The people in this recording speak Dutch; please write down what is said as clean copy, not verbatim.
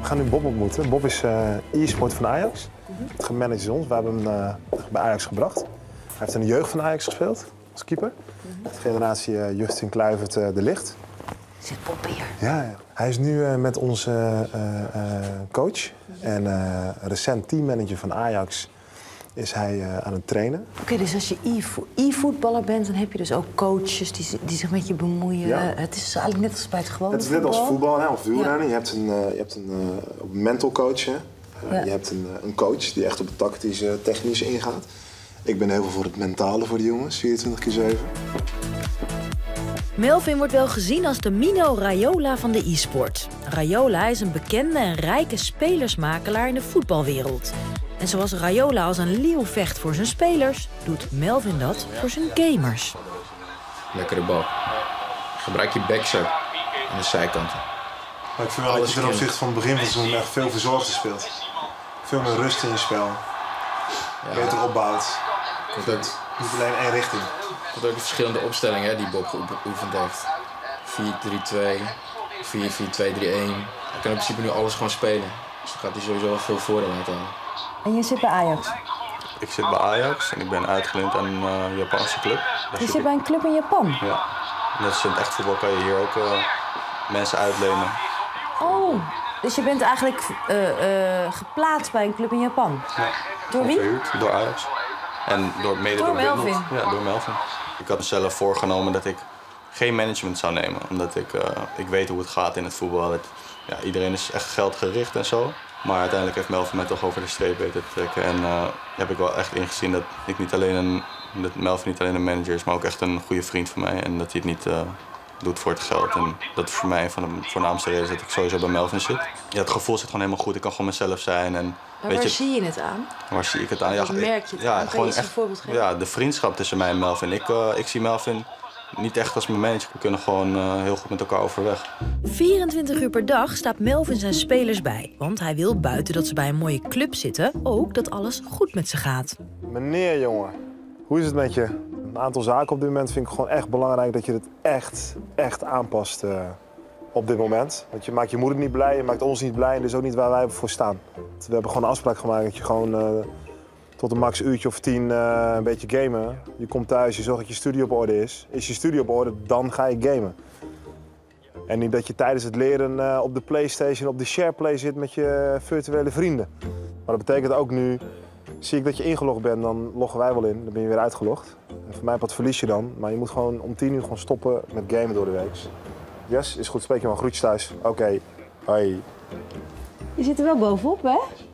We gaan nu Bob ontmoeten. Bob is e-sport van Ajax. Het gemanaged ons. We hebben hem bij Ajax gebracht. Hij heeft in de jeugd van Ajax gespeeld, als keeper. De generatie Justin Kluivert, de Licht. Zit Bob hier? Ja, ja. Hij is nu met onze coach en recent teammanager van Ajax is hij aan het trainen. Oké, dus als je e-voetballer bent, dan heb je dus ook coaches die zich met je bemoeien. Ja. Het is eigenlijk net als bij het gewone voetbal. Het is net als voetbal, hè, of wielrennen. Ja. Je hebt een mental coach, hè. Ja. Je hebt een coach die echt op het tactische, technische ingaat. Ik ben heel veel voor het mentale voor de jongens, 24/7. Melvyn wordt wel gezien als de Mino Raiola van de e-sport. Raiola is een bekende en rijke spelersmakelaar in de voetbalwereld. En zoals Raiola als een leeuw vecht voor zijn spelers, doet Melvyn dat voor zijn gamers. Lekkere bal. Gebruik je backshot aan de zijkanten. Maar ik vind wel dat je ten opzichte van het begin van het seizoen echt veel verzorgder speelt. Veel meer rust in je spel. Ja. Beter opbouwt. Correct. Niet alleen één richting. Dat ook verschillende opstellingen hè, die Bob geoefend heeft. 4-3-2, 4-4-2-3-1. Hij kan in principe nu alles gewoon spelen. Dus dan gaat hij sowieso wel veel voordeel uit halen. En je zit bij Ajax? Ik zit bij Ajax en ik ben uitgeleend aan een Japanse club. Je zit bij een club in Japan? Ja. Net als in het echt voetbal kan je hier ook mensen uitlenen. Oh, dus je bent eigenlijk geplaatst bij een club in Japan? Ja. Door wie? Door Ajax. En door Melvyn. Ja, door Melvyn. Ik had mezelf voorgenomen dat ik geen management zou nemen. Omdat ik weet hoe het gaat in het voetbal. Ja, iedereen is echt geldgericht en zo. Maar uiteindelijk heeft Melvyn mij toch over de streep weten te trekken. En heb ik wel echt ingezien dat, Melvyn niet alleen een manager is, maar ook echt een goede vriend van mij. En dat hij het niet doet voor het geld. En dat is voor mij van de voornaamste reden dat ik sowieso bij Melvyn zit. Ja, het gevoel zit gewoon helemaal goed. Ik kan gewoon mezelf zijn. En, maar waar zie je het aan? Waar zie ik het aan? Ja, merk je het aan? Kan je eens een voorbeeld geven? Ja, de vriendschap tussen mij en Melvyn. Ik zie Melvyn niet echt als mijn manager. We kunnen gewoon heel goed met elkaar overweg. 24 uur per dag staat Melvyn zijn spelers bij. Want hij wil buiten dat ze bij een mooie club zitten ook dat alles goed met ze gaat. Meneer, jongen, hoe is het met je? Een aantal zaken op dit moment vind ik gewoon echt belangrijk dat je het echt aanpast op dit moment. Want je maakt je moeder niet blij, je maakt ons niet blij en dus ook niet waar wij voor staan. Want we hebben gewoon een afspraak gemaakt dat je gewoon tot een max uurtje of 10 een beetje gamen. Je komt thuis, je zorgt dat je studio op orde is. Is je studio op orde, dan ga je gamen. En niet dat je tijdens het leren op de PlayStation, op de SharePlay zit met je virtuele vrienden. Maar dat betekent ook nu, zie ik dat je ingelogd bent, dan loggen wij wel in. Dan ben je weer uitgelogd. En voor mij wat verlies je dan. Maar je moet gewoon om 10 uur gewoon stoppen met gamen door de week. Yes, is goed. Spreek je maar groetjes thuis. Oké. Hoi. Je zit er wel bovenop, hè?